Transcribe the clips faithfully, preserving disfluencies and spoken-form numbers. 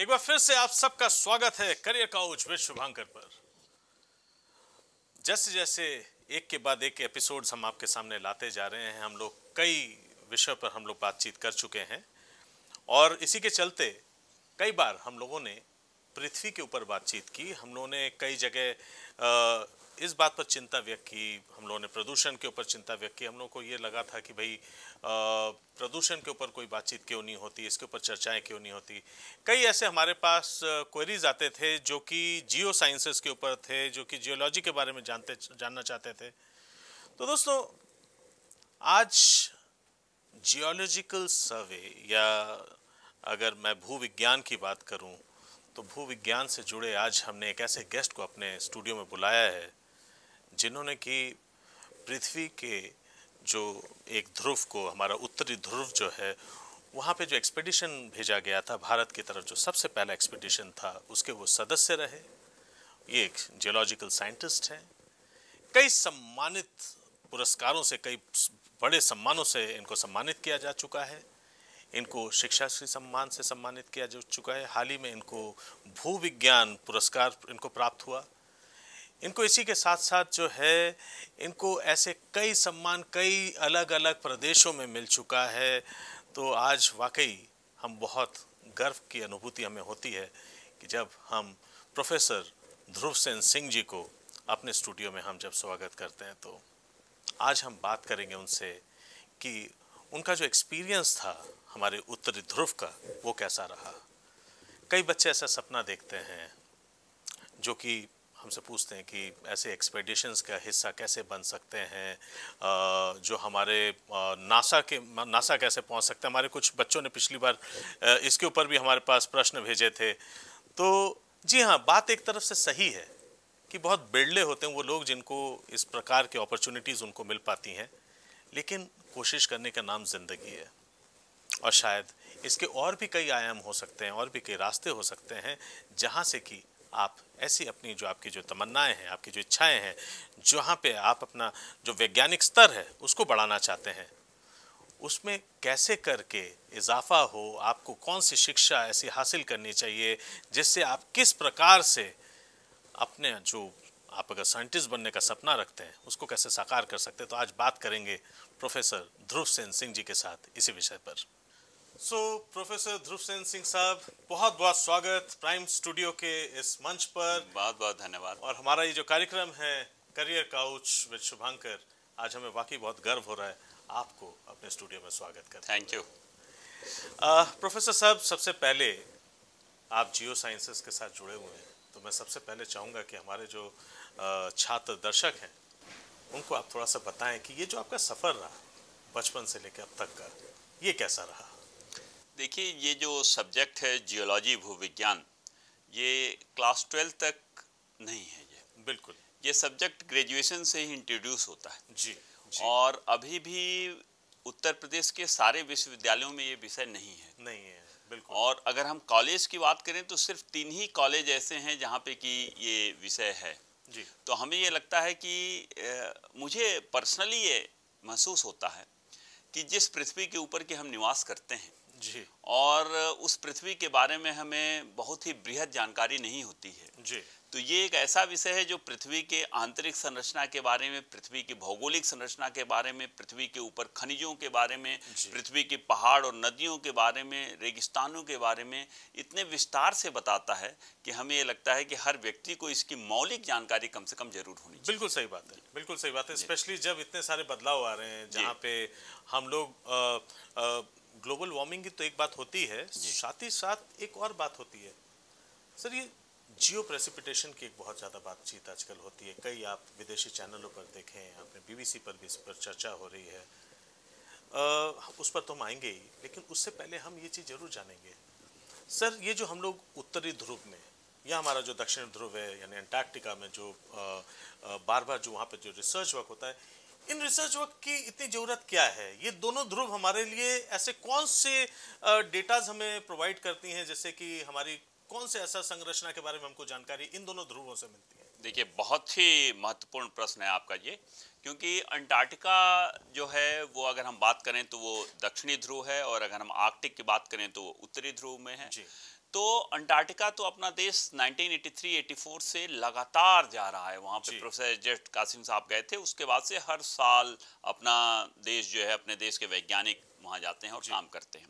एक बार फिर से आप सबका स्वागत है करियर काउच विद शुभांकर पर। जैसे जैसे एक के बाद एक एपिसोड्स हम आपके सामने लाते जा रहे हैं, हम लोग कई विषय पर हम लोग बातचीत कर चुके हैं और इसी के चलते कई बार हम लोगों ने पृथ्वी के ऊपर बातचीत की, हम लोगों ने कई जगह इस बात पर चिंता व्यक्त की, हम लोगों ने प्रदूषण के ऊपर चिंता व्यक्त की। हम लोगों को ये लगा था कि भाई प्रदूषण के ऊपर कोई बातचीत क्यों नहीं होती, इसके ऊपर चर्चाएं क्यों नहीं होती। कई ऐसे हमारे पास क्वेरीज आते थे जो कि जियो साइंसेस के ऊपर थे, जो कि जियोलॉजी के बारे में जानते जानना चाहते थे। तो दोस्तों, आज जियोलॉजिकल सर्वे या अगर मैं भूविज्ञान की बात करूँ तो भूविज्ञान से जुड़े आज हमने एक ऐसे गेस्ट को अपने स्टूडियो में बुलाया है जिन्होंने कि पृथ्वी के जो एक ध्रुव को, हमारा उत्तरी ध्रुव जो है, वहाँ पे जो एक्सपीडिशन भेजा गया था भारत की तरफ, जो सबसे पहला एक्सपीडिशन था, उसके वो सदस्य रहे। ये एक जियोलॉजिकल साइंटिस्ट हैं, कई सम्मानित पुरस्कारों से, कई बड़े सम्मानों से इनको सम्मानित किया जा चुका है। इनको शिक्षा श्री सम्मान से सम्मानित किया जा चुका है। हाल ही में इनको भूविज्ञान पुरस्कार इनको प्राप्त हुआ। इनको इसी के साथ साथ जो है इनको ऐसे कई सम्मान कई अलग अलग प्रदेशों में मिल चुका है। तो आज वाकई हम बहुत गर्व की अनुभूति हमें होती है कि जब हम प्रोफेसर ध्रुव सेन सिंह जी को अपने स्टूडियो में हम जब स्वागत करते हैं, तो आज हम बात करेंगे उनसे कि उनका जो एक्सपीरियंस था हमारे उत्तरी ध्रुव का, वो कैसा रहा। कई बच्चे ऐसा सपना देखते हैं जो कि हमसे पूछते हैं कि ऐसे एक्सपेडिशंस का हिस्सा कैसे बन सकते हैं, जो हमारे नासा के नासा कैसे पहुंच सकते हैं। हमारे कुछ बच्चों ने पिछली बार इसके ऊपर भी हमारे पास प्रश्न भेजे थे। तो जी हाँ, बात एक तरफ से सही है कि बहुत बिरले होते हैं वो लोग जिनको इस प्रकार की अपॉर्चुनिटीज़ उनको मिल पाती हैं, लेकिन कोशिश करने का नाम ज़िंदगी है और शायद इसके और भी कई आयाम हो सकते हैं, और भी कई रास्ते हो सकते हैं जहाँ से कि आप ऐसी अपनी जो आपकी जो तमन्नाएं हैं, आपकी जो इच्छाएं हैं, जहाँ पे आप अपना जो वैज्ञानिक स्तर है उसको बढ़ाना चाहते हैं, उसमें कैसे करके इजाफा हो। आपको कौन सी शिक्षा ऐसी हासिल करनी चाहिए जिससे आप किस प्रकार से अपने जो आप अगर साइंटिस्ट बनने का सपना रखते हैं उसको कैसे साकार कर सकते हैं। तो आज बात करेंगे प्रोफेसर ध्रुव सेन सिंह जी के साथ इसी विषय पर। So so, professor Dhruv Sen Singh साहब, बहुत बहुत स्वागत प्राइम स्टूडियो के इस मंच पर। बहुत बहुत धन्यवाद। और हमारा ये जो कार्यक्रम है करियर काउच विद शुभांकर, आज हमें वाकई बहुत गर्व हो रहा है आपको अपने स्टूडियो में स्वागत करते। Thank you. प्रोफेसर साहब, सबसे पहले आप जियो साइंसेस के साथ जुड़े हुए हैं, तो मैं सबसे पहले चाहूँगा कि हमारे जो छात्र दर्शक हैं उनको आप थोड़ा सा बताएं कि ये जो आपका सफ़र रहा बचपन से लेकर अब तक का, ये कैसा रहा। देखिए, ये जो सब्जेक्ट है जियोलॉजी भूविज्ञान, ये क्लास ट्वेल्थ तक नहीं है। ये बिल्कुल ये सब्जेक्ट ग्रेजुएशन से ही इंट्रोड्यूस होता है जी, जी। और अभी भी उत्तर प्रदेश के सारे विश्वविद्यालयों में ये विषय नहीं है नहीं है बिल्कुल। और अगर हम कॉलेज की बात करें तो सिर्फ तीन ही कॉलेज ऐसे हैं जहाँ पे कि ये विषय है जी। तो हमें ये लगता है कि ए, मुझे पर्सनली ये महसूस होता है कि जिस पृथ्वी के ऊपर कि हम निवास करते हैं जी, और उस पृथ्वी के बारे में हमें बहुत ही बृहद जानकारी नहीं होती है जी। तो ये एक ऐसा विषय है जो पृथ्वी के आंतरिक संरचना के बारे में, पृथ्वी की भौगोलिक संरचना के बारे में, पृथ्वी के ऊपर खनिजों के बारे में, पृथ्वी के पहाड़ और नदियों के बारे में, रेगिस्तानों के बारे में इतने विस्तार से बताता है कि हमें ये लगता है कि हर व्यक्ति को इसकी मौलिक जानकारी कम से कम जरूर होनी चाहिए। बिल्कुल सही बात है, बिल्कुल सही बात है। स्पेशली जब इतने सारे बदलाव आ रहे हैं, जहाँ पे हम लोग ग्लोबल वार्मिंग की तो एक बात होती है, साथ ही साथ एक और बात होती है सर, ये जियो प्रेसिपिटेशन की एक बहुत ज़्यादा बातचीत आजकल होती है। कई आप विदेशी चैनलों पर देखें, आपने बीबीसी पर भी इस पर चर्चा हो रही है, आ, उस पर तो हम आएंगे ही, लेकिन उससे पहले हम ये चीज़ जरूर जानेंगे सर, ये जो हम लोग उत्तरी ध्रुव में या हमारा जो दक्षिण ध्रुव है यानी अंटार्कटिका में जो आ, आ, बार बार जो वहाँ पर जो रिसर्च वर्क होता है, इन रिसर्च वर्क की इतनी ज़रूरत क्या है। ये दोनों ध्रुव हमारे लिए ऐसे कौन से डेटाज हमें प्रोवाइड करती हैं, जैसे कि हमारी कौन से ऐसा संरचना के बारे में हमको जानकारी इन दोनों ध्रुवों से मिलती है। देखिए, बहुत ही महत्वपूर्ण प्रश्न है आपका ये, क्योंकि अंटार्कटिका जो है वो अगर हम बात करें तो वो दक्षिणी ध्रुव है, और अगर हम आर्कटिक की बात करें तो वो उत्तरी ध्रुव में है। तो अंटार्कटिका तो अपना देश nineteen eighty three eighty four से लगातार जा रहा है, वहाँ पे प्रोफेसर जस्ट कासिम साहब गए थे, उसके बाद से हर साल अपना देश जो है अपने देश के वैज्ञानिक वहाँ जाते हैं और काम करते हैं।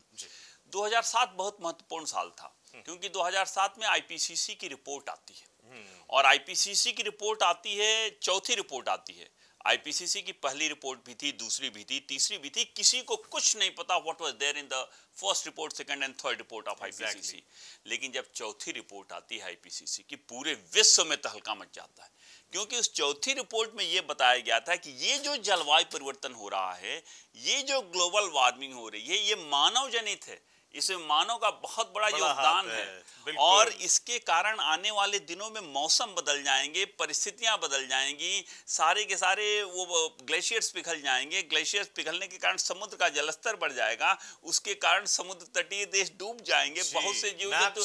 दो हज़ार सात बहुत महत्वपूर्ण साल था क्योंकि दो हज़ार सात में आईपीसीसी की रिपोर्ट आती है और आईपीसीसी की रिपोर्ट आती है, चौथी रिपोर्ट आती है। आईपीसीसी की पहली रिपोर्ट भी थी, दूसरी भी थी, तीसरी भी थी, किसी को कुछ नहीं पता what was there in the first report, second and third report of IPCC. लेकिन जब चौथी रिपोर्ट आती है आईपीसीसी की, पूरे विश्व में तहलका मच जाता है क्योंकि उस चौथी रिपोर्ट में यह बताया गया था कि ये जो जलवायु परिवर्तन हो रहा है, ये जो ग्लोबल वार्मिंग हो रही है, ये मानव जनित है, इसमें मानव का बहुत बड़ा योगदान है, है। और इसके कारण आने वाले दिनों में मौसम बदल जाएंगे, परिस्थितियां बदल जाएंगी, सारे के सारे वो ग्लेशियर्स पिघल जाएंगे, ग्लेशियर्स पिघलने के कारण समुद्र का जलस्तर बढ़ जाएगा, उसके कारण समुद्र तटीय देश डूब जाएंगे, बहुत से जीव जंतु,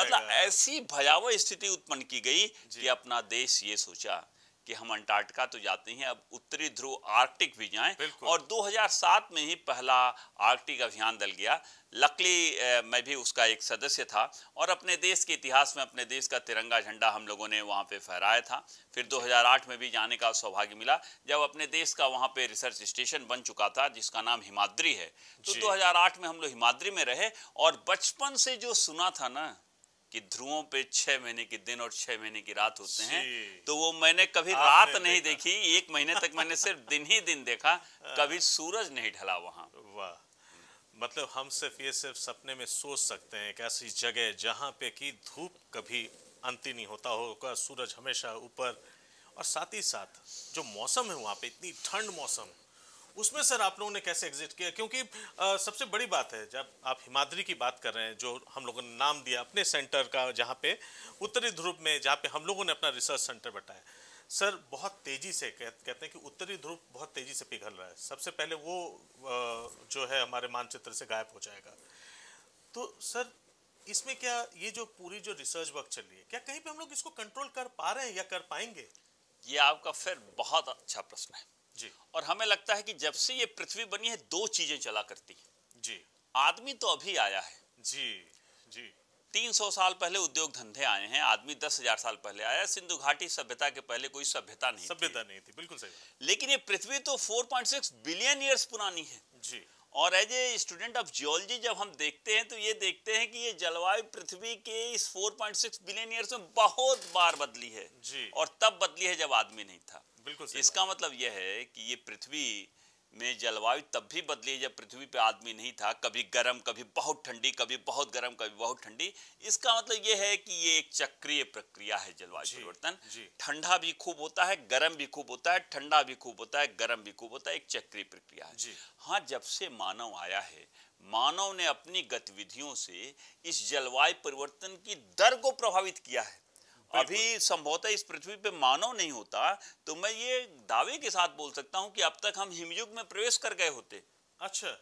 मतलब ऐसी भयावह स्थिति उत्पन्न की गई कि अपना देश ये सोचा कि हम अंटार्कटिका तो जाते हैं, अब उत्तरी ध्रुव आर्कटिक भी जाएं। और दो हज़ार सात में ही पहला आर्कटिक अभियान दल गया। लकली मैं भी उसका एक सदस्य था और अपने देश के इतिहास में अपने देश का तिरंगा झंडा हम लोगों ने वहाँ पे फहराया था। फिर दो हज़ार आठ में भी जाने का सौभाग्य मिला जब अपने देश का वहाँ पे रिसर्च स्टेशन बन चुका था जिसका नाम हिमाद्री है। तो दो हज़ार आठ में हम लोग हिमाद्री में रहे और बचपन से जो सुना था ना कि ध्रुवों पे छह महीने के दिन और छह महीने की रात होते हैं, तो वो मैंने कभी रात नहीं देखी, एक महीने तक मैंने सिर्फ दिन ही दिन देखा, कभी सूरज नहीं ढला वहाँ। वाह, मतलब हम सिर्फ ये सिर्फ सपने में सोच सकते हैं एक ऐसी जगह जहाँ पे कि धूप कभी अंत नहीं होता होगा, सूरज हमेशा ऊपर, और साथ ही साथ जो मौसम है वहाँ पे इतनी ठंड मौसम, उसमें सर आप लोगों ने कैसे एग्जिट किया? क्योंकि आ, सबसे बड़ी बात है जब आप हिमाद्री की बात कर रहे हैं, जो हम लोगों ने नाम दिया अपने सेंटर का, जहाँ पे उत्तरी ध्रुव में जहाँ पे हम लोगों ने अपना रिसर्च सेंटर बताया, सर बहुत तेज़ी से कह, कहते हैं कि उत्तरी ध्रुव बहुत तेज़ी से पिघल रहा है, सबसे पहले वो आ, जो है हमारे मानचित्र से गायब हो जाएगा। तो सर इसमें क्या ये जो पूरी जो रिसर्च वर्क चल रही है, क्या कहीं पर हम लोग इसको कंट्रोल कर पा रहे हैं या कर पाएंगे? ये आपका फिर बहुत अच्छा प्रश्न है जी। और हमें लगता है कि जब से ये पृथ्वी बनी है दो चीजें चला करती हैं जी। आदमी तो अभी आया है जी जी, तीन सौ साल पहले उद्योग धंधे आए हैं, आदमी दस हजार साल पहले आया, सिंधु घाटी सभ्यता के पहले कोई सभ्यता नहीं सभ्यता नहीं थी, बिल्कुल सही। लेकिन ये पृथ्वी तो चार पॉइंट छह बिलियन ईयर्स पुरानी है जी। और as a student of geology जब हम देखते हैं तो ये देखते हैं कि ये जलवायु पृथ्वी के इस चार पॉइंट छह बिलियन ईयर्स में बहुत बार बदली है जी। और तब बदली है जब आदमी नहीं था, बिल्कुल। इसका मतलब यह है कि ये पृथ्वी में जलवायु तब भी बदली जब पृथ्वी पे आदमी नहीं था, कभी गर्म, कभी बहुत ठंडी, कभी बहुत गर्म, कभी बहुत ठंडी। इसका मतलब यह है कि ये एक चक्रीय प्रक्रिया है जलवायु परिवर्तन, ठंडा भी खूब होता है, गर्म भी खूब होता है, ठंडा भी खूब होता है, गर्म भी खूब होता है, एक चक्रीय प्रक्रिया है जी। हाँ, जब से मानव आया है, मानव ने अपनी गतिविधियों से इस जलवायु परिवर्तन की दर को प्रभावित किया है। अभी संभवतः इस पृथ्वी पे मानव नहीं होता तो मैं ये दावे के साथ बोल सकता हूं कि अब तक हम हिमयुग में प्रवेश कर गए होते। अच्छा,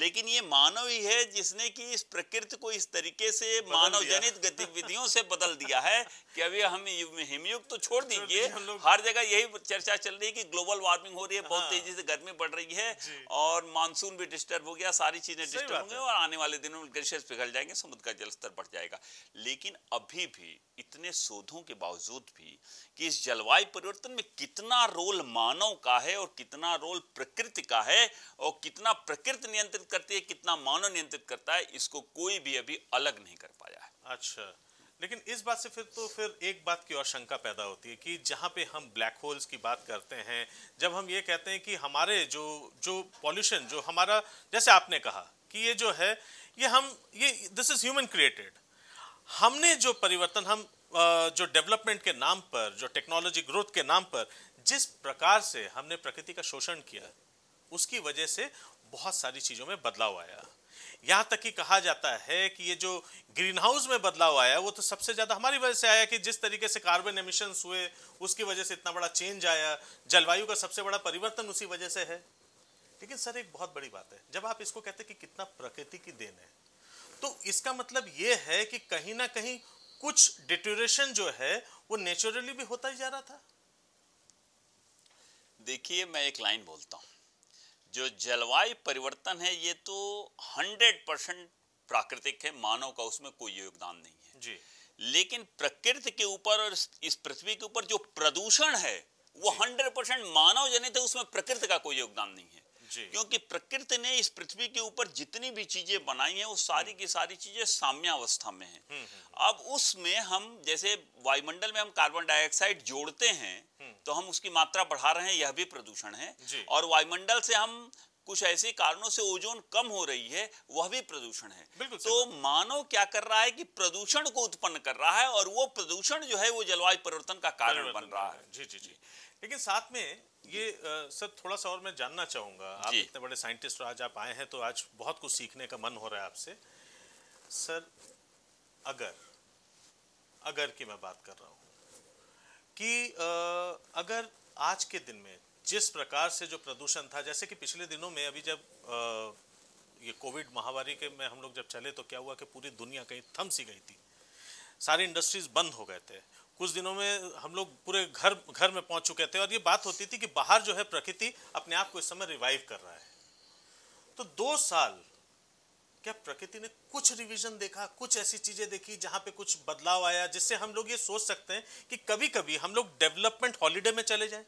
लेकिन ये मानव ही है जिसने कि इस प्रकृति को इस तरीके से मानव जनित गतिविधियों से बदल दिया है कि अभी हम हिमयुग तो छोड़ दीजिए, हर जगह यही चर्चा चल रही है कि ग्लोबल वार्मिंग हो रही है, बहुत तेजी से गर्मी बढ़ रही है और मानसून भी डिस्टर्ब हो गया, सारी चीजें डिस्टर्ब होंगी और आने वाले दिनों में ग्लेशियर्स पिघल जाएंगे, समुद्र का जलस्तर बढ़ जाएगा। लेकिन अभी भी इतने शोधों के बावजूद भी कि इस जलवायु परिवर्तन में कितना रोल मानव का है और कितना रोल प्रकृति का है और कितना प्रकृति नियंत्रण करती है, कितना मानव नियंत्रित करता है, इसको कोई भी अभी अलग नहीं कर पाया है। अच्छा, लेकिन इस बात से फिर तो फिर एक बात की और शंका पैदा होती है कि जहां पे हम ब्लैक होल्स की बात करते हैं, जब हम ये कहते हैं कि हमारे जो जो पॉल्यूशन जो हमारा, जैसे आपने कहा कि ये जो है ये हम ये दिस इज ह्यूमन क्रिएटेड, हमने जो परिवर्तन हम जो डेवलपमेंट के नाम पर, जो टेक्नोलॉजी ग्रोथ के नाम पर जिस प्रकार से हमने प्रकृति का शोषण किया, उसकी वजह से बहुत सारी चीज़ों में बदलाव आया। यहाँ तक कि कहा जाता है कि ये जो ग्रीन हाउस में बदलाव आया वो तो सबसे ज़्यादा हमारी वजह से आया कि जिस तरीके से कार्बन एमिशंस हुए उसकी वजह से इतना बड़ा चेंज आया, जलवायु का सबसे बड़ा परिवर्तन उसी वजह से है। लेकिन सर एक बहुत बड़ी बात है, जब आप इसको कहते हैं कि कितना प्रकृति की देन है, तो इसका मतलब ये है कि कहीं ना कहीं कुछ डिटोरेशन जो है वो नेचुरली भी होता ही जा रहा था। देखिए, मैं एक लाइन बोलता हूँ, जो जलवायु परिवर्तन है ये तो हंड्रेड परसेंट प्राकृतिक है, मानव का उसमें कोई योगदान नहीं है जी। लेकिन प्रकृति के ऊपर और इस पृथ्वी के ऊपर जो प्रदूषण है वो हंड्रेड परसेंट मानव जनित है, उसमें प्रकृति का कोई योगदान नहीं है जी। क्योंकि प्रकृति ने इस पृथ्वी के ऊपर जितनी भी चीजें बनाई हैं वो सारी की सारी चीजें साम्यावस्था में हैं। अब उसमें हम जैसे वायुमंडल में हम कार्बन डाइऑक्साइड जोड़ते हैं तो हम उसकी मात्रा बढ़ा रहे हैं, यह भी प्रदूषण है। और वायुमंडल से हम कुछ ऐसे कारणों से ओजोन कम हो रही है, वह भी प्रदूषण है। तो मानव क्या कर रहा है कि प्रदूषण को उत्पन्न कर रहा है और वो प्रदूषण जो है वो जलवायु परिवर्तन का कारण बन रहा है जी जी जी। लेकिन साथ में ये सर थोड़ा सा और मैं जानना चाहूंगा, आप इतने बड़े साइंटिस्ट आज आप आए हैं तो आज बहुत कुछ सीखने का मन हो रहा है आपसे सर। अगर अगर की मैं बात कर रहा हूँ कि अगर आज के दिन में जिस प्रकार से जो प्रदूषण था, जैसे कि पिछले दिनों में अभी जब आ, ये कोविड महामारी के में हम लोग जब चले तो क्या हुआ कि पूरी दुनिया कहीं थम सी गई थी, सारी इंडस्ट्रीज बंद हो गए थे, कुछ दिनों में हम लोग पूरे घर घर में पहुंच चुके थे। और ये बात होती थी कि बाहर जो है प्रकृति अपने आप को इस समय रिवाइव कर रहा है। तो दो साल क्या प्रकृति ने कुछ रिवीजन देखा, कुछ ऐसी चीजें देखी जहां पे कुछ बदलाव आया जिससे हम लोग ये सोच सकते हैं कि कभी कभी हम लोग डेवलपमेंट हॉलीडे में चले जाएं।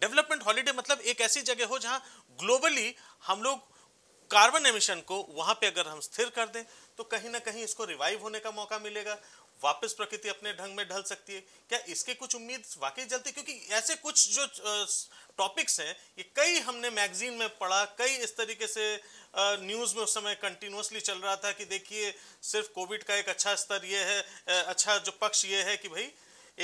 डेवलपमेंट हॉलीडे मतलब एक ऐसी जगह हो जहां ग्लोबली हम लोग कार्बन एमिशन को वहां पे अगर हम स्थिर कर दें तो कहीं ना कहीं इसको रिवाइव होने का मौका मिलेगा, वापस प्रकृति अपने ढंग में ढल सकती है। क्या इसके कुछ उम्मीद वाकई जलती? क्योंकि ऐसे कुछ जो टॉपिक्स हैं ये कई हमने मैगजीन में पढ़ा, कई इस तरीके से न्यूज़ में उस समय कंटिन्यूसली चल रहा था कि देखिए सिर्फ कोविड का एक अच्छा स्तर ये है, अच्छा जो पक्ष ये है कि भाई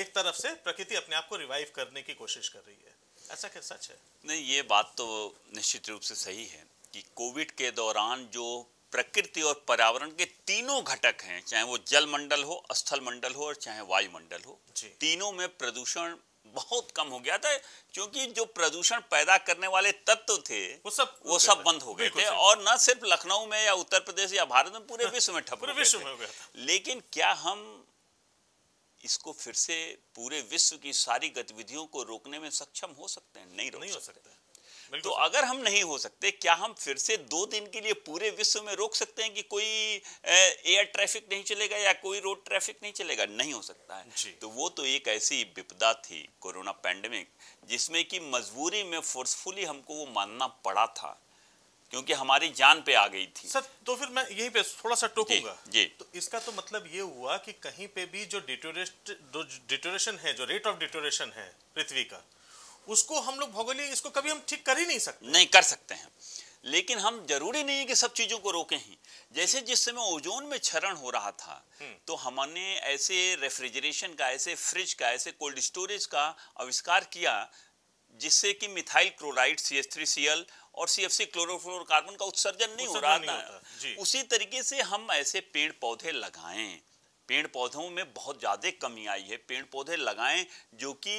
एक तरफ से प्रकृति अपने आप को रिवाइव करने की कोशिश कर रही है। ऐसा क्या सच है? नहीं, ये बात तो निश्चित रूप से सही है कि कोविड के दौरान जो प्रकृति और पर्यावरण के तीनों घटक हैं, चाहे वो जल मंडल हो, स्थल मंडल हो और चाहे वायुमंडल हो, तीनों में प्रदूषण बहुत कम हो गया था। क्योंकि जो प्रदूषण पैदा करने वाले तत्व थे वो सब वो सब बंद हो गए थे। और न सिर्फ लखनऊ में या उत्तर प्रदेश या भारत में, पूरे विश्व में ठप विश्व में हो गया था। लेकिन क्या हम इसको फिर से पूरे विश्व की सारी गतिविधियों को रोकने में सक्षम हो सकते हैं? नहीं रोक नहीं सकते, सकते। तो अगर हम नहीं हो सकते, क्या हम फिर से दो दिन के लिए पूरे विश्व में रोक सकते हैं कि कोई एयर ट्रैफिक नहीं चलेगा या कोई रोड ट्रैफिक नहीं चलेगा? नहीं हो सकता है। तो वो तो एक ऐसी विपदा थी कोरोना पैंडेमिक, जिसमें कि मजबूरी में फोर्सफुली हमको वो मानना पड़ा था क्योंकि हमारी जान पे आ गई थी सर। तो फिर मैं यहीं पे थोड़ा सा टोकूंगा जी, जी। तो इसका तो मतलब ये हुआ कि कहीं पे भी जो डिटोरेशन है, जो रेट ऑफ डिटोरेशन है पृथ्वी का, उसको हम लोग भौगोलिक इसको कभी हम ठीक कर ही नहीं सकते। नहीं कर सकते हैं, लेकिन हम जरूरी नहीं है कि सब चीजों को रोकें ही। जैसे जिस समय ओजोन में क्षरण हो रहा था तो हमने ऐसे रेफ्रिजरेशन का, ऐसे फ्रिज का, ऐसे कोल्ड स्टोरेज का आविष्कार किया जिससे कि methyl chloride C H three C L और सी एफ सी क्लोरोफ्लोरोकार्बन का उत्सर्जन नहीं हो रहा था। उसी तरीके से हम ऐसे पेड़ पौधे लगाएं, पेड़ पौधों में बहुत ज्यादा कमी आई है, पेड़ पौधे लगाएं जो कि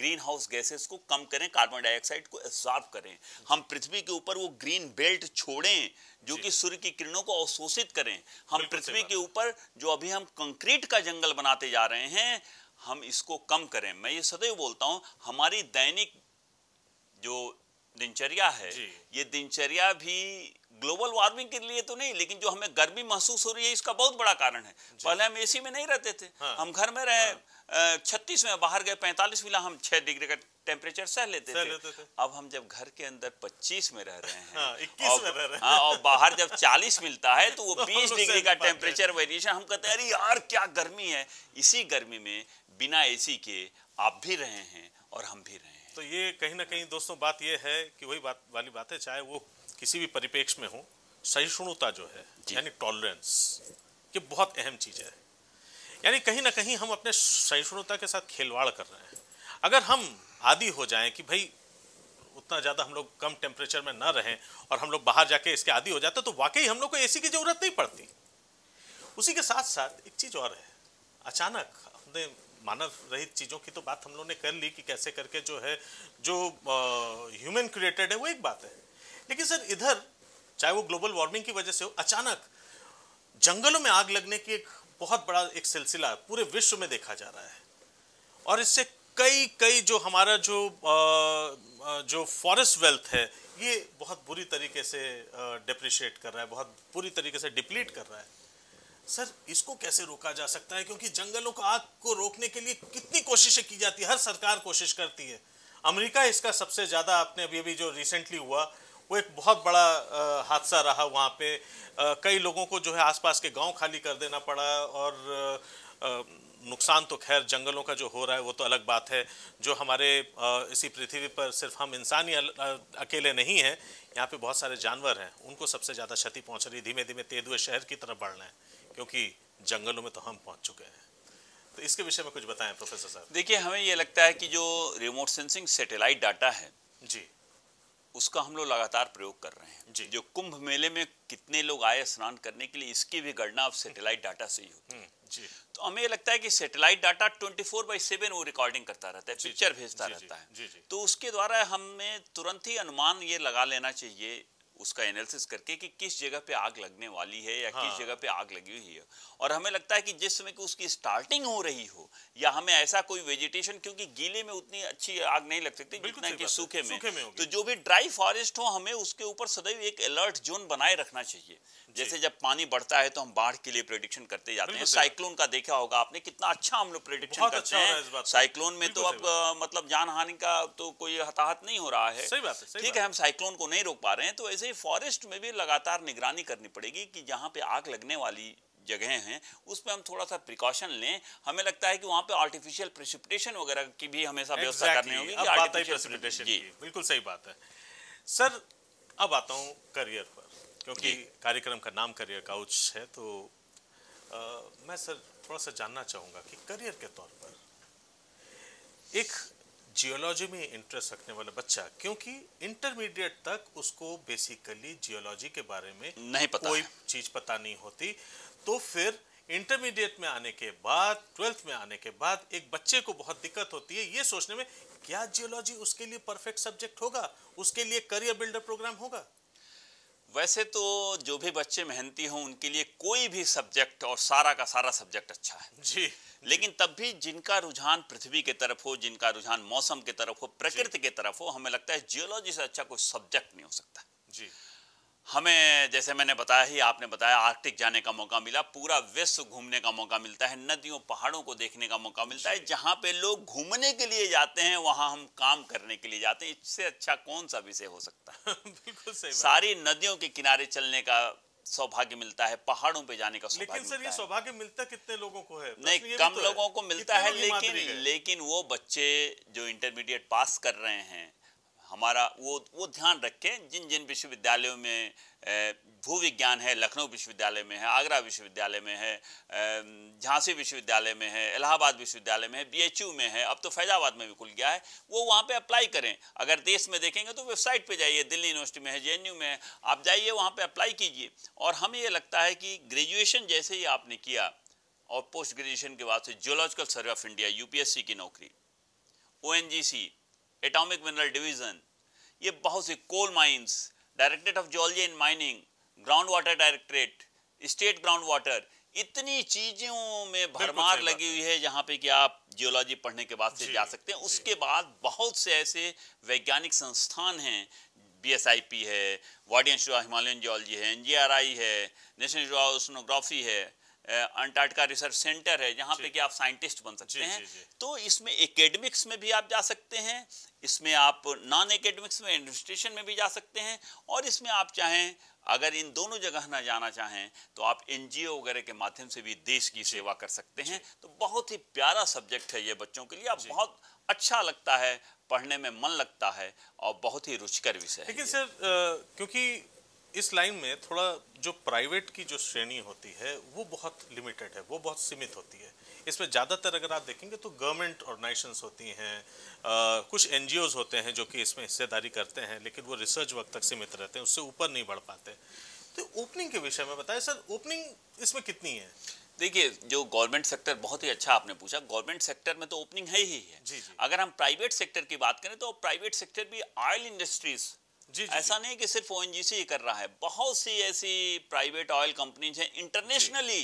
ग्रीन हाउस गैसेस को कम करें, कार्बन डाइऑक्साइड को एब्जॉर्ब करें। हम पृथ्वी के ऊपर वो ग्रीन बेल्ट छोड़ें जो कि सूर्य की किरणों को अवशोषित करें। हम पृथ्वी के ऊपर जो अभी हम कंक्रीट का जंगल बनाते जा रहे हैं, हम इसको कम करें। मैं ये सदैव बोलता हूं, हमारी दैनिक जो दिनचर्या है, ये दिनचर्या भी ग्लोबल वार्मिंग के लिए तो नहीं, लेकिन जो हमें गर्मी महसूस हो रही है इसका बहुत बड़ा कारण है। पहले हम एसी में नहीं रहते थे, हाँ, हम घर में रहे, हाँ, छत्तीस में, बाहर गए पैंतालीस मिला, हम छह डिग्री का टेम्परेचर सह लेते थे, लेते थे। अब हम जब घर के अंदर पच्चीस में रह रहे हैं, हाँ, इक्कीस और, में रह रहे हैं। हाँ, और बाहर जब चालीस मिलता है तो वो बीस डिग्री का टेम्परेचर वेरिएशन, हम कहते हैं अरे यार क्या गर्मी है। इसी गर्मी में बिना एसी के आप भी रहे हैं और हम भी रहे हैं। तो ये कहीं ना कहीं दोस्तों बात ये है कि वही बात वाली बात है, चाहे वो किसी भी परिपेक्ष में हो, सहिष्णुता जो है यानी टॉलरेंस, ये बहुत अहम चीज है। यानी कहीं ना कहीं हम अपने सहिष्णुता के साथ खिलवाड़ कर रहे हैं। अगर हम आदी हो जाएं कि भाई उतना ज़्यादा हम लोग कम टेम्परेचर में ना रहें और हम लोग बाहर जाके इसके आदी हो जाते तो वाकई हम लोग को एसी की ज़रूरत नहीं पड़ती। उसी के साथ साथ एक चीज़ और है, अचानक हमने मानव रहित चीज़ों की तो बात हम लोगों ने कर ली कि कैसे करके जो है जो ह्यूमन क्रिएटेड है वो एक बात है, लेकिन सर इधर चाहे वो ग्लोबल वार्मिंग की वजह से हो, अचानक जंगलों में आग लगने की एक बहुत बड़ा एक सिलसिला पूरे विश्व में देखा जा रहा है। और इससे कई कई जो हमारा जो आ, जो फॉरेस्ट वेल्थ है ये बहुत बुरी तरीके से डिप्रिशिएट कर रहा है, बहुत बुरी तरीके से डिप्लीट कर रहा है। सर इसको कैसे रोका जा सकता है, क्योंकि जंगलों को आग को रोकने के लिए कितनी कोशिशें की जाती है, हर सरकार कोशिश करती है। अमेरिका इसका सबसे ज़्यादा, आपने अभी अभी जो रिसेंटली हुआ वो एक बहुत बड़ा हादसा रहा, वहाँ पे कई लोगों को जो है आसपास के गांव खाली कर देना पड़ा और नुकसान तो खैर जंगलों का जो हो रहा है वो तो अलग बात है। जो हमारे इसी पृथ्वी पर सिर्फ हम इंसान ही अकेले नहीं हैं, यहाँ पे बहुत सारे जानवर हैं, उनको सबसे ज़्यादा क्षति पहुँच रही, धीमे धीमे तेंदुए शहर की तरफ बढ़ रहे हैं क्योंकि जंगलों में तो हम पहुँच चुके हैं। तो इसके विषय में कुछ बताएं प्रोफेसर साहब। देखिए हमें ये लगता है कि जो रिमोट सेंसिंग सैटेलाइट डाटा है जी, उसका हम लोग लगातार प्रयोग कर रहे हैं जी। जो कुंभ मेले में कितने लोग आए स्नान करने के लिए, इसकी भी गणना अब सैटेलाइट डाटा से ही होती है जी। तो हमें ये लगता है कि सैटेलाइट डाटा चौबीस बाई सात वो रिकॉर्डिंग करता रहता है, पिक्चर भेजता रहता है जी, जी। तो उसके द्वारा हमें तुरंत ही अनुमान ये लगा लेना चाहिए उसका एनालिसिस करके कि किस जगह पे आग लगने वाली है या हाँ। किस जगह पे आग लगी हुई है। और हमें लगता है कि जिस समय कि उसकी स्टार्टिंग हो रही हो या हमें ऐसा कोई वेजिटेशन, क्योंकि गीले में उतनी अच्छी आग नहीं लग सकती जितना कि सूखे में, सूखे में तो जो भी ड्राई फॉरेस्ट हो हमें उसके ऊपर सदैव एक अलर्ट जोन बनाए रखना चाहिए। जैसे जब पानी बढ़ता है तो हम बाढ़ के लिए प्रेडिक्शन करते जाते हैं, साइक्लोन का देखा होगा आपने कितना अच्छा हम लोग प्रेडिक्शन करते हैं। साइक्लोन में तो अब मतलब जान हानि का तो कोई हताहत नहीं हो रहा है, ठीक है, हम साइक्लोन को नहीं रोक पा रहे हैं। तो ऐसे फॉरेस्ट में भी लगातार निगरानी करनी पड़ेगी कि जहाँ पे आग लगने वाली जगह हैं उसमें हम थोड़ा सा प्रिकॉशन लें। हमें लगता है कि वहाँ पे आर्टिफिशियल प्रेसिपिटेशन वगैरह की भी हमेशा व्यवस्था exactly. करनी होगी कि आर्टिफिशियल प्रेसिपिटेशन की। बिल्कुल सही बात है सर। अब आता हूँ करियर पर, क्योंकि कार्यक्रम का नाम करियर काउच है, तो आ, मैं सर थोड़ा सा जानना चाहूँगा कि करियर के तौर पर एक जियोलॉजी में इंटरेस्ट रखने वाला बच्चा, क्योंकि इंटरमीडिएट तक उसको बेसिकली जियोलॉजी के बारे में नहीं पता, कोई चीज़ पता नहीं होती, तो फिर इंटरमीडिएट में आने के बाद, ट्वेल्थ में आने के बाद एक बच्चे को बहुत दिक्कत होती है ये सोचने में क्या जियोलॉजी उसके लिए परफेक्ट सब्जेक्ट होगा, उसके लिए करियर बिल्डर प्रोग्राम होगा। वैसे तो जो भी बच्चे मेहनती हों उनके लिए कोई भी सब्जेक्ट और सारा का सारा सब्जेक्ट अच्छा है जी, लेकिन तब भी जिनका रुझान पृथ्वी के तरफ हो, जिनका रुझान मौसम के तरफ हो, प्रकृति के तरफ हो, हमें लगता है जियोलॉजी से अच्छा कोई सब्जेक्ट नहीं हो सकता जी। हमें जैसे मैंने बताया ही, आपने बताया आर्कटिक जाने का मौका मिला, पूरा विश्व घूमने का मौका मिलता है, नदियों पहाड़ों को देखने का मौका मिलता है। जहाँ पे लोग घूमने के लिए जाते हैं वहाँ हम काम करने के लिए जाते हैं, इससे अच्छा कौन सा विषय हो सकता है। बिल्कुल सही। सारी नदियों के किनारे चलने का सौभाग्य मिलता है, पहाड़ों पे जाने का सौभाग्य। लेकिन सर ये सौभाग्य मिलता कितने लोगों को है? नहीं, कम लोगों को मिलता है, लेकिन लेकिन वो बच्चे जो इंटरमीडिएट पास कर रहे हैं, हमारा वो वो ध्यान रखें। जिन जिन विश्वविद्यालयों में भू विज्ञान है, लखनऊ विश्वविद्यालय में है, आगरा विश्वविद्यालय में है, झांसी विश्वविद्यालय में है, इलाहाबाद विश्वविद्यालय में है, बी एच यू में है, अब तो फैजाबाद में भी खुल गया है, वो वहाँ पे अप्लाई करें। अगर देश में देखेंगे तो वेबसाइट पे जाइए, दिल्ली यूनिवर्सिटी में है, जे एन यू में है, आप जाइए वहाँ पर अप्लाई कीजिए। और हमें ये लगता है कि ग्रेजुएशन जैसे ही आपने किया और पोस्ट ग्रेजुएशन के बाद से geological survey of India, U P S C की नौकरी, O N G C, atomic mineral division, ये बहुत से coal mines, directorate of geology and mining, ground water directorate, state ground water, इतनी चीज़ों में भरमार लगी हुई है जहाँ पे कि आप जियोलॉजी पढ़ने के बाद से जा सकते हैं। उसके बाद बहुत से ऐसे वैज्ञानिक संस्थान हैं, बी एस आई पी है, Wadia institute of Himalayan geology है, एन जी आर आई है, नेशनल ओशनोग्राफी है, अंटार्कटिका रिसर्च सेंटर है, जहाँ पे कि आप साइंटिस्ट बन सकते जी, हैं जी, जी. तो इसमें एकेडमिक्स में भी आप जा सकते हैं, इसमें आप नॉन एकेडमिक्स में एडमिनिस्ट्रेशन में भी जा सकते हैं, और इसमें आप चाहें अगर इन दोनों जगह ना जाना चाहें तो आप एन जी ओ वगैरह के माध्यम से भी देश की सेवा कर सकते हैं। तो बहुत ही प्यारा सब्जेक्ट है ये बच्चों के लिए, आप बहुत अच्छा लगता है पढ़ने में, मन लगता है और बहुत ही रुचिकर विषय है। लेकिन सर क्योंकि इस लाइन में थोड़ा जो प्राइवेट की जो श्रेणी होती है वो बहुत लिमिटेड है, वो बहुत सीमित होती है। इसमें ज़्यादातर अगर आप देखेंगे तो गवर्नमेंट ऑर्गेनाइजेशंस होती हैं, आ, कुछ एन जी ओज़ होते हैं जो कि इसमें हिस्सेदारी करते हैं, लेकिन वो रिसर्च वर्क तक सीमित रहते हैं, उससे ऊपर नहीं बढ़ पाते। तो ओपनिंग के विषय में बताएं सर, ओपनिंग इसमें कितनी है? देखिए जो गवर्नमेंट सेक्टर, बहुत ही अच्छा आपने पूछा, गवर्नमेंट सेक्टर में तो ओपनिंग है ही है जी, जी। अगर हम प्राइवेट सेक्टर की बात करें तो प्राइवेट सेक्टर भी ऑयल इंडस्ट्रीज़ जी, जी, ऐसा जी. नहीं कि सिर्फ ओ एन जी सी ही कर रहा है, बहुत सी ऐसी प्राइवेट ऑयल कंपनीज हैं इंटरनेशनली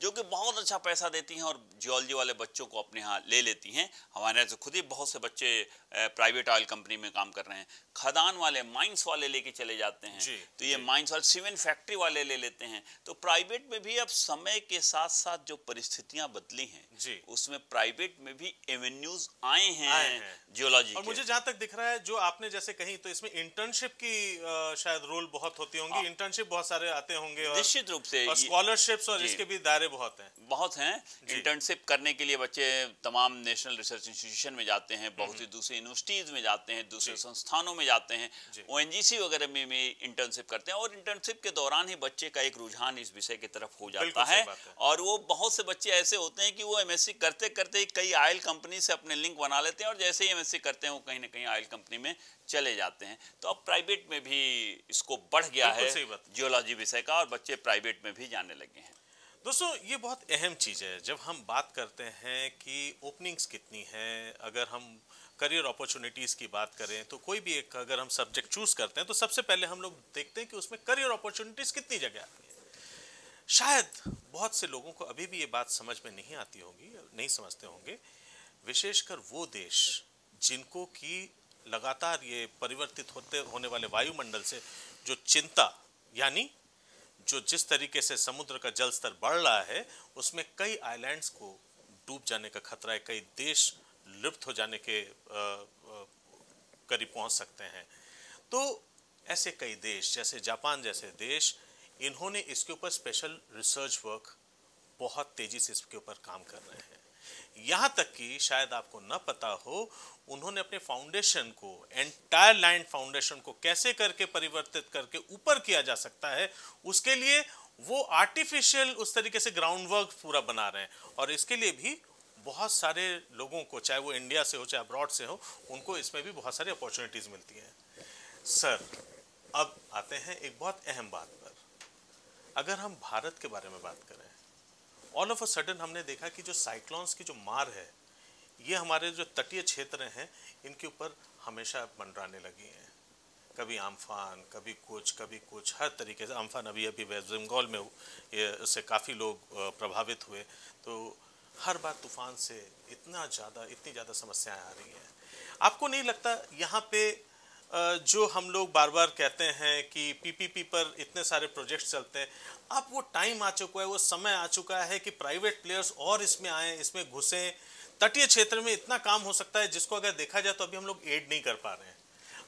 जो कि बहुत अच्छा पैसा देती हैं और जियोलॉजी वाले बच्चों को अपने यहाँ ले लेती हैं। हमारे यहाँ से खुद ही बहुत से बच्चे प्राइवेट ऑयल कंपनी में काम कर रहे हैं, खदान वाले माइंस वाले लेके चले जाते हैं, तो ये माइंस वाले सीमेंट फैक्ट्री वाले ले लेते हैं। तो प्राइवेट में भी अब समय के साथ साथ जो परिस्थितियां बदली हैं उसमें प्राइवेट में भी एवेन्यूज आए हैं जियोलॉजी। और मुझे जहाँ तक दिख रहा है जो आपने जैसे कही तो इसमें इंटर्नशिप की शायद रोल बहुत होती होंगी, इंटर्नशिप बहुत सारे आते होंगे निश्चित रूप से, स्कॉलरशिप्स और इसके भी दायरे बहुत हैं बहुत हैं। इंटर्नशिप करने के लिए बच्चे तमाम नेशनल रिसर्च इंस्टीट्यूशन में जाते हैं, बहुत ही दूसरी यूनिवर्सिटीज में जाते हैं, दूसरे संस्थानों में जाते हैं, ओएनजीसी वगैरह में भी इंटर्नशिप करते हैं। और इंटर्नशिप के दौरान ही बच्चे का एक रुझान इस विषय की तरफ हो जाता है, है और वो बहुत से बच्चे ऐसे होते हैं कि वो एमएससी करते करते कई ऑयल कंपनी से अपने लिंक बना लेते हैं और जैसे ही एमएससी करते हैं वो कहीं ना कहीं ऑयल कंपनी में चले जाते हैं। तो अब प्राइवेट में भी इसको बढ़ गया है जियोलॉजी विषय का और बच्चे प्राइवेट में भी जाने लगे हैं। दोस्तों ये बहुत अहम चीज़ है जब हम बात करते हैं कि ओपनिंग्स कितनी हैं। अगर हम करियर अपॉर्चुनिटीज़ की बात करें तो कोई भी एक अगर हम सब्जेक्ट चूज़ करते हैं तो सबसे पहले हम लोग देखते हैं कि उसमें करियर अपॉर्चुनिटीज़ कितनी जगह आती है। शायद बहुत से लोगों को अभी भी ये बात समझ में नहीं आती होगी, नहीं समझते होंगे, विशेषकर वो देश जिनको कि लगातार ये परिवर्तित होते होने वाले वायुमंडल से जो चिंता यानी जो जिस तरीके से समुद्र का जल स्तर बढ़ रहा है उसमें कई आइलैंड्स को डूब जाने का खतरा है, कई देश लुप्त हो जाने के करीब पहुंच सकते हैं। तो ऐसे कई देश जैसे जापान जैसे देश, इन्होंने इसके ऊपर स्पेशल रिसर्च वर्क बहुत तेज़ी से इसके ऊपर काम कर रहे हैं। यहाँ तक कि शायद आपको न पता हो उन्होंने अपने फाउंडेशन को, एंटायर लैंड फाउंडेशन को कैसे करके परिवर्तित करके ऊपर किया जा सकता है उसके लिए वो आर्टिफिशियल उस तरीके से ग्राउंड वर्क पूरा बना रहे हैं। और इसके लिए भी बहुत सारे लोगों को, चाहे वो इंडिया से हो चाहे अब्रॉड से हो, उनको इसमें भी बहुत सारी अपॉर्चुनिटीज़ मिलती हैं। सर अब आते हैं एक बहुत अहम बात पर। अगर हम भारत के बारे में बात करें, ऑल ऑफ अ सडन हमने देखा कि जो साइक्लोन्स की जो मार है ये हमारे जो तटीय क्षेत्र हैं इनके ऊपर हमेशा मंडराने लगी हैं। कभी आम्फान, कभी कुछ, कभी कुछ, हर तरीके से। आम्फान अभी अभी वेस्ट बंगाल में उससे काफ़ी लोग प्रभावित हुए। तो हर बार तूफान से इतना ज़्यादा इतनी ज़्यादा समस्याएं आ रही हैं। आपको नहीं लगता यहाँ पे जो हम लोग बार बार कहते हैं कि पीपीपी पर इतने सारे प्रोजेक्ट्स चलते हैं, अब वो टाइम आ चुका है, वो समय आ चुका है कि प्राइवेट प्लेयर्स और इसमें आएँ, इसमें घुसें। तटीय क्षेत्र में इतना काम हो सकता है जिसको अगर देखा जाए तो अभी हम लोग एड नहीं कर पा रहे हैं,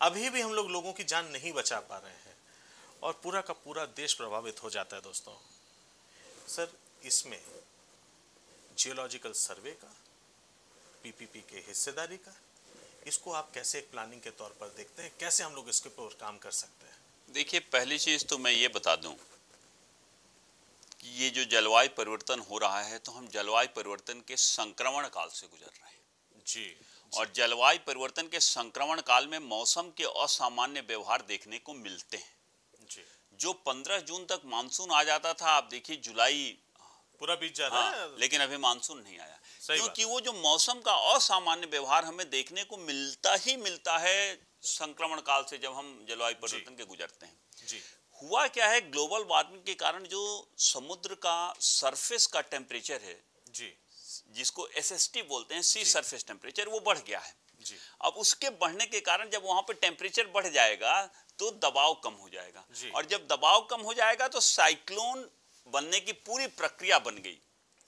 अभी भी हम लोग लोगों की जान नहीं बचा पा रहे हैं और पूरा का पूरा देश प्रभावित हो जाता है। दोस्तों सर इसमें जियोलॉजिकल सर्वे का, पीपीपी के हिस्सेदारी का, इसको आप कैसे एक प्लानिंग के तौर पर देखते हैं, कैसे हम लोग इसके ऊपर काम कर सकते हैं? देखिए पहली चीज़ तो मैं ये बता दूं कि ये जो जलवायु परिवर्तन हो रहा है तो हम जलवायु परिवर्तन के संक्रमण काल से गुजर रहे हैं। जी, जी। और जलवायु परिवर्तन के संक्रमण काल में मौसम के असामान्य व्यवहार देखने को मिलते हैं। जी। जो पंद्रह जून तक मानसून आ जाता था, आप देखिए जुलाई पूरा बीत जा रहा है, लेकिन अभी मानसून नहीं आया, क्योंकि वो जो मौसम का असामान्य व्यवहार हमें देखने को मिलता ही मिलता है संक्रमण काल से जब हम जलवायु परिवर्तन के गुजरते हैं। जी। हुआ क्या है, ग्लोबल वार्मिंग के कारण जो समुद्र का सरफेस का टेम्परेचर है, जी, जिसको एसएसटी बोलते हैं, सी सरफेस टेम्परेचर, वो बढ़ गया है। जी। अब उसके बढ़ने के कारण जब वहां पे टेम्परेचर बढ़ जाएगा तो दबाव कम हो जाएगा, और जब दबाव कम हो जाएगा तो साइक्लोन बनने की पूरी प्रक्रिया बन गई।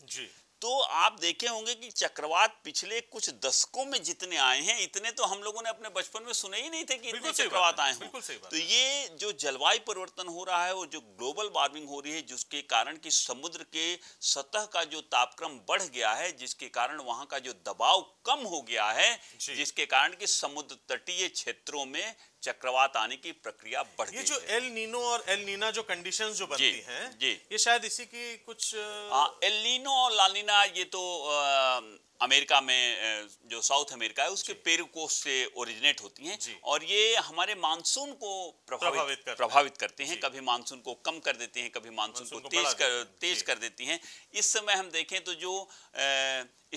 जी। तो आप देखे होंगे कि चक्रवात पिछले कुछ दशकों में जितने आए हैं इतने तो हम लोगों ने अपने बचपन में सुने ही नहीं थे कि इतने चक्रवात आए हों। तो ये जो जलवायु परिवर्तन हो रहा है और जो ग्लोबल वार्मिंग हो रही है, जिसके कारण कि समुद्र के सतह का जो तापक्रम बढ़ गया है, जिसके कारण वहां का जो दबाव कम हो गया है, जिसके कारण कि समुद्र तटीय क्षेत्रों में चक्रवात आने की प्रक्रिया बढ़ गई है। ये जो एल नीनो और एल नीना जो कंडीशंस जो बनती हैं, ये शायद इसी की कुछ आ, एल नीनो और ला नीना, ये तो आ, अमेरिका में जो साउथ अमेरिका है उसके पेरू कोस्ट से ओरिजिनेट होती हैं और ये हमारे मानसून को प्रभावित करते प्रभावित करते हैं, हैं। कभी मानसून को कम कर देते हैं, कभी मानसून को, को तेज कर तेज कर देती हैं। इस समय हम देखें तो जो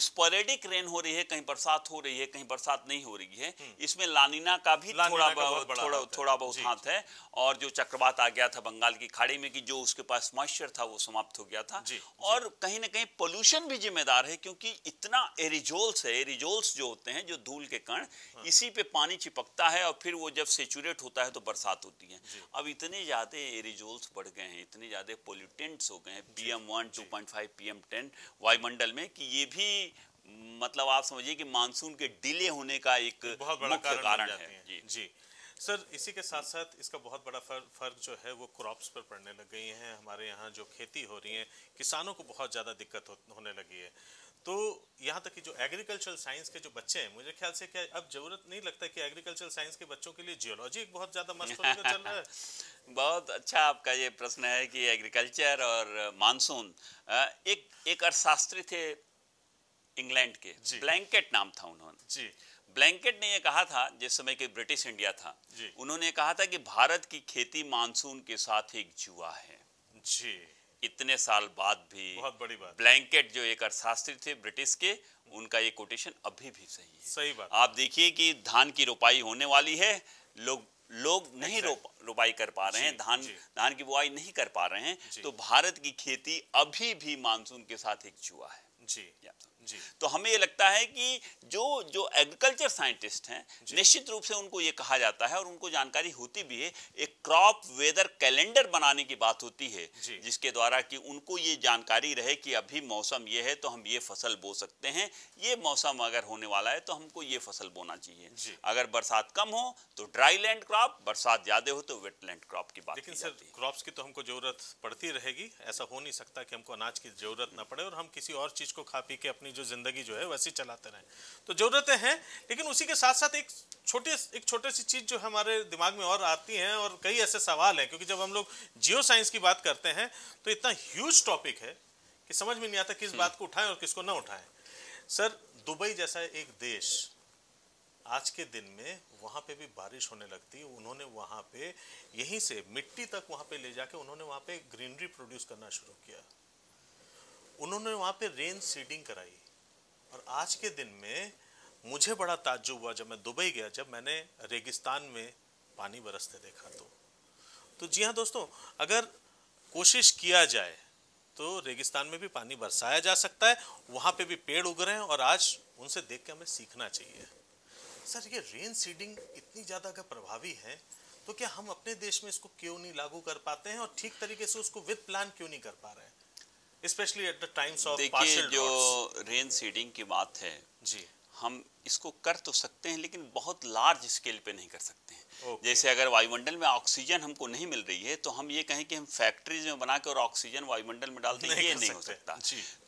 स्पोरेडिक रेन हो रही है, कहीं बरसात हो रही है, कहीं बरसात नहीं हो रही है, इसमें लानीना का भी थोड़ा बहुत थोड़ा बहुत हाथ है। और जो चक्रवात आ गया था बंगाल की खाड़ी में कि जो उसके पास मॉइस्चर था वो समाप्त हो गया था। और कहीं ना कहीं पोल्यूशन भी जिम्मेदार है क्योंकि इतना एरिजोल्स है, एरिजोल्स जो होते हैं जो धूल के कण, इसी पे पानी चिपकता है और फिर वो जब सेचुरेट होता है तो बरसात होती है। अब इतने ज्यादा एरिजोल्स बढ़ गए हैं, इतने ज्यादा पोल्यूटेंट्स हो गए हैं P M one, two point five, P M ten वायुमंडल में कि ये भी मतलब आप समझिए कि मानसून के डिले होने का एक बहुत बड़ा कारण है। जी जी सर, इसी के साथ साथ इसका बहुत बड़ा फर्क फर्क जो है वो क्रॉप्स पर पड़ने लग गई हैं। हमारे यहाँ जो खेती हो रही है किसानों को बहुत ज़्यादा दिक्कत हो, होने लगी है। तो यहाँ तक कि जो एग्रीकल्चरल साइंस के जो बच्चे हैं, मुझे ख्याल से क्या अब ज़रूरत नहीं लगता कि एग्रीकल्चरल साइंस के बच्चों के लिए जियोलॉजी एक बहुत ज़्यादा मस्त होने का चल रहा है। बहुत अच्छा आपका ये प्रश्न है कि एग्रीकल्चर और मानसून। एक एक अर्थशास्त्री थे इंग्लैंड के, ब्लैंकेट नाम था उन्होंने जी। ब्लैंकेट ने यह कहा था जिस समय के ब्रिटिश इंडिया था, उन्होंने कहा था कि भारत की खेती मानसून के साथ एक जुआ है जी। इतने साल बाद भी बहुत बड़ी बात। ब्लैंकेट जो एक अर्थशास्त्री थे ब्रिटिश के, उनका ये कोटेशन अभी भी सही है। सही बात। आप देखिए कि धान की रोपाई होने वाली है, लोग लोग नहीं रोप रोपाई कर पा रहे हैं, धान धान की बुआई नहीं कर पा रहे हैं, तो भारत की खेती अभी भी मानसून के साथ एक जुआ है जी। जी तो हमें ये लगता है कि जो जो एग्रीकल्चर साइंटिस्ट हैं निश्चित रूप से उनको ये कहा जाता है और उनको जानकारी होती भी है। एक क्रॉप वेदर कैलेंडर बनाने की बात होती है जिसके द्वारा कि उनको ये जानकारी रहे कि अभी मौसम ये है तो हम ये फसल बो सकते हैं, ये मौसम अगर होने वाला है तो हमको ये फसल बोना चाहिए। अगर बरसात कम हो तो ड्राई लैंड क्रॉप, बरसात ज्यादा हो तो वेटलैंड क्रॉप की बात। लेकिन सर क्रॉप्स की तो हमको जरूरत पड़ती रहेगी, ऐसा हो नहीं सकता कि हमको अनाज की जरूरत ना पड़े और हम किसी और चीज को खा पी के अपनी जो जिंदगी जो है वैसे चलाते रहें। तो जरूरतें हैं, लेकिन उसी के साथ साथ एक छोटे एक छोटे सी चीज जो हमारे दिमाग में और आती है और कई ऐसे सवाल हैं क्योंकि जब हम लोग जियो साइंस की बात करते हैं तो इतना ह्यूज टॉपिक है कि समझ में नहीं आता किस बात को उठाएं और किसको ना उठाएं। सर दुबई जैसा एक देश आज के दिन में वहाँ पे भी बारिश होने लगती है, उन्होंने वहाँ पे यहीं से मिट्टी तक वहाँ पे ले जाके उन्होंने वहाँ पे ग्रीनरी प्रोड्यूस करना शुरू किया, उन्होंने वहाँ पे रेन सीडिंग कराई। और आज के दिन में मुझे बड़ा ताज्जुब हुआ जब मैं दुबई गया, जब मैंने रेगिस्तान में पानी बरसते देखा। तो तो जी हाँ दोस्तों, अगर कोशिश किया जाए तो रेगिस्तान में भी पानी बरसाया जा सकता है, वहाँ पे भी पेड़ उग रहे हैं और आज उनसे देख के हमें सीखना चाहिए। सर ये रेन सीडिंग इतनी ज़्यादा अगर प्रभावी है तो क्या हम अपने देश में इसको क्यों नहीं लागू कर पाते हैं और ठीक तरीके से उसको विद प्लान क्यों नहीं कर पा रहे हैं, specially at the times of partial drops? देखिए जो रेन सीडिंग की बात है जी, हम इसको कर तो सकते हैं लेकिन बहुत लार्ज स्केल पे नहीं कर सकते हैं। okay. जैसे अगर वायुमंडल में ऑक्सीजन हमको नहीं मिल रही है तो हम ये कहें कि हम फैक्ट्रीज में बना के और ऑक्सीजन वायुमंडल में डालते हैं, ये नहीं हो सकता।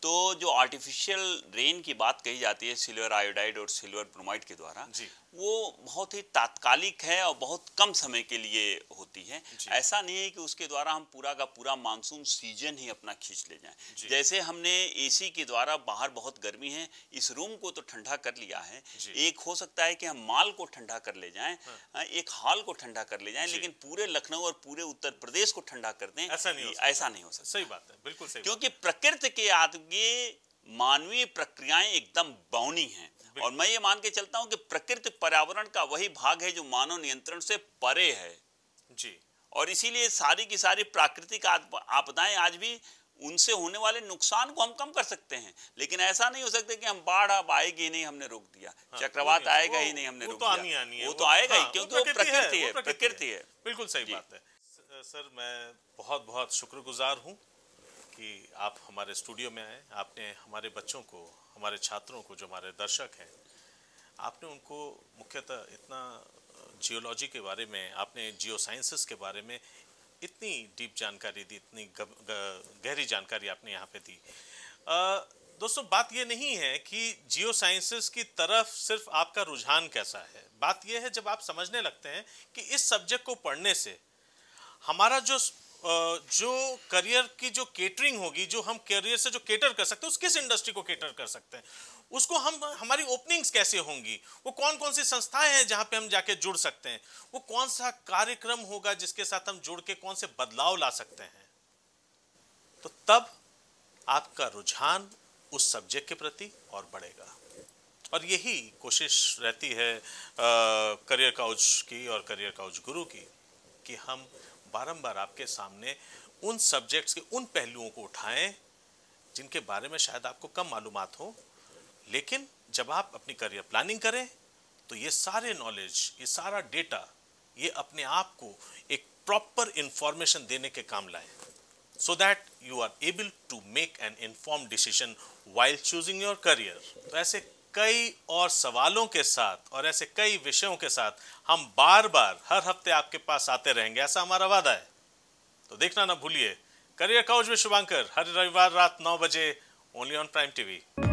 तो जो आर्टिफिशियल रेन की बात कही जाती है सिल्वर आयोडाइड और सिल्वर ब्रोमाइड के द्वारा, वो बहुत ही तात्कालिक है और बहुत कम समय के लिए होती है। ऐसा नहीं है कि उसके द्वारा हम पूरा का पूरा मानसून सीजन ही अपना खींच ले जाएं। जैसे हमने एसी के द्वारा, बाहर बहुत गर्मी है, इस रूम को तो ठंडा कर लिया है, एक हो सकता है कि हम माल को ठंडा कर ले जाएं, हाँ। एक हाल को ठंडा कर ले जाएं, लेकिन पूरे लखनऊ और पूरे उत्तर प्रदेश को ठंडा कर दें, ऐसा नहीं हो सकता। ऐसा नहीं हो सकता। सही बात है, बिल्कुल सही। क्योंकि प्रकृति के आगे मानवीय प्रक्रियाएं एकदम बौनी हैं और मैं ये मान के चलता हूं कि प्रकृति पर्यावरण का वही भाग है जो मानव नियंत्रण से परे है जी। और इसीलिए सारी की सारी प्राकृतिक आपदाएं, आज भी उनसे होने वाले नुकसान को हम कम कर सकते हैं, लेकिन ऐसा नहीं हो सकता कि हम बाढ़ अब आएगी नहीं हमने रोक दिया, हाँ, चक्रवात आएगा ही नहीं हमने रोक दिया। वो तो आनी आनी है, वो तो आएगा ही क्योंकि वो प्रकृति है, प्रकृति है। बिल्कुल सही बात है। सर मैं बहुत बहुत शुक्रगुजार हूँ कि आप हमारे स्टूडियो में आए, आपने हमारे बच्चों को, हमारे छात्रों को, जो हमारे दर्शक हैं, आपने उनको मुख्यतः इतना जियोलॉजी के बारे में, आपने जियो साइंसेस के बारे में इतनी डीप जानकारी दी, इतनी गहरी जानकारी आपने यहाँ पे दी। आ, दोस्तों बात ये नहीं है कि जियो साइंसेस की तरफ सिर्फ आपका रुझान कैसा है, बात ये है जब आप समझने लगते हैं कि इस सब्जेक्ट को पढ़ने से हमारा जो जो करियर की जो केटरिंग होगी, जो हम करियर से जो केटर कर सकते हैं, उस किस इंडस्ट्री को केटर कर सकते हैं, उसको हम हमारी ओपनिंग्स कैसे होंगी, वो कौन कौन सी संस्थाएं हैं जहां पे हम जाके जुड़ सकते हैं, वो कौन सा कार्यक्रम होगा जिसके साथ हम जुड़ के कौन से बदलाव ला सकते हैं। तो तब आपका रुझान उस सब्जेक्ट के प्रति और बढ़ेगा। और यही कोशिश रहती है करियर काउच की और करियर काउच गुरु की कि हम बारंबार आपके सामने उन सब्जेक्ट्स के उन पहलुओं को उठाएं जिनके बारे में शायद आपको कम मालूमात हो, लेकिन जब आप अपनी करियर प्लानिंग करें तो ये सारे नॉलेज, ये सारा डेटा, ये अपने आप को एक प्रॉपर इंफॉर्मेशन देने के काम लाएं, so that you are able to make an informed decision while choosing your career. तो ऐसे कई और सवालों के साथ और ऐसे कई विषयों के साथ हम बार बार हर हफ्ते आपके पास आते रहेंगे, ऐसा हमारा वादा है। तो देखना ना भूलिए करियर काउच में शुभांकर, हर रविवार रात नौ बजे, ओनली ऑन प्राइम टीवी।